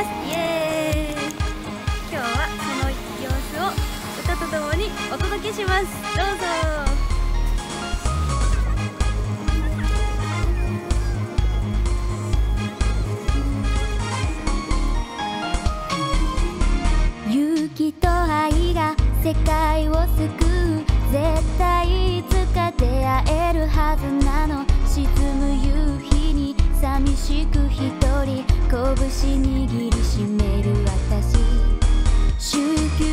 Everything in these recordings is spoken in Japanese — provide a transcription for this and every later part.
ます。イエーイ。今日はその様子を歌とともにお届けします。どうぞ。世界を救う、絶対いつか出会えるはずなの。沈む夕日に寂しく一人、拳握りしめる私。週休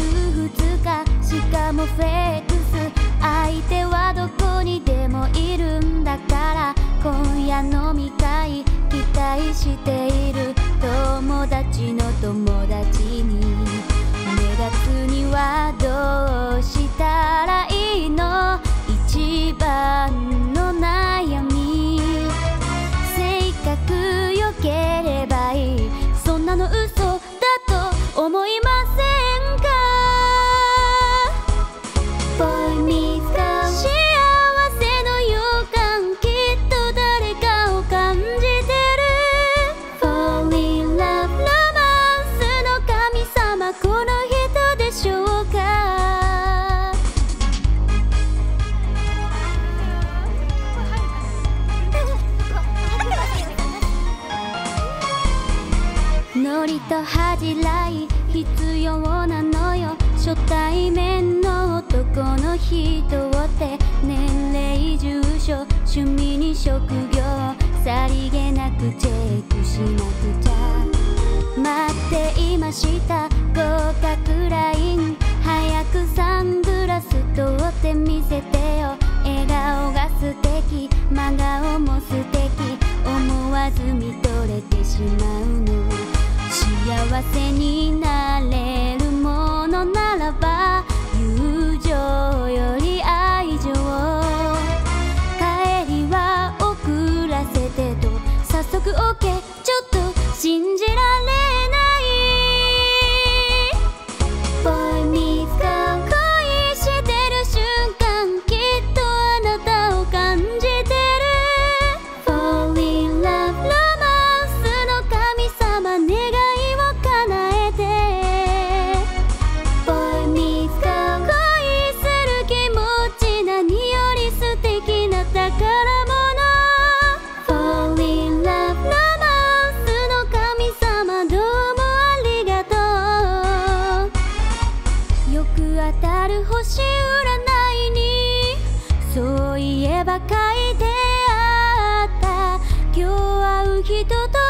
2日、しかもフェックス。相手はどこにでもいるんだから、今夜飲み会期待している友達の友達に。目立つにはどうしたらいいの、一番の悩み。性格良ければいい、そんなの嘘だと思いませんか。Boy meets girl、 幸せの予感、きっと誰かを感じてる。Fall in love、 ロマンスの神様、このノリと恥じらい必要なのよ。初対面の男の人って年齢住所趣味に職業さりげなくチェックしなくちゃ。待っていました合格ライン、早くサングラス取って見せてよ。笑顔が素敵、真顔も素敵、思わず見とれてしまうの。幸せになれるものならば、友情より愛情。帰りは遅らせてと、早速 OK、 ちょっと信じられない。Boy meets girl、 恋してる瞬間、きっとあなたを感じてる。Fall in love、 ロマンスの神様ね。星占いにそういえば書いてあった、今日会う人と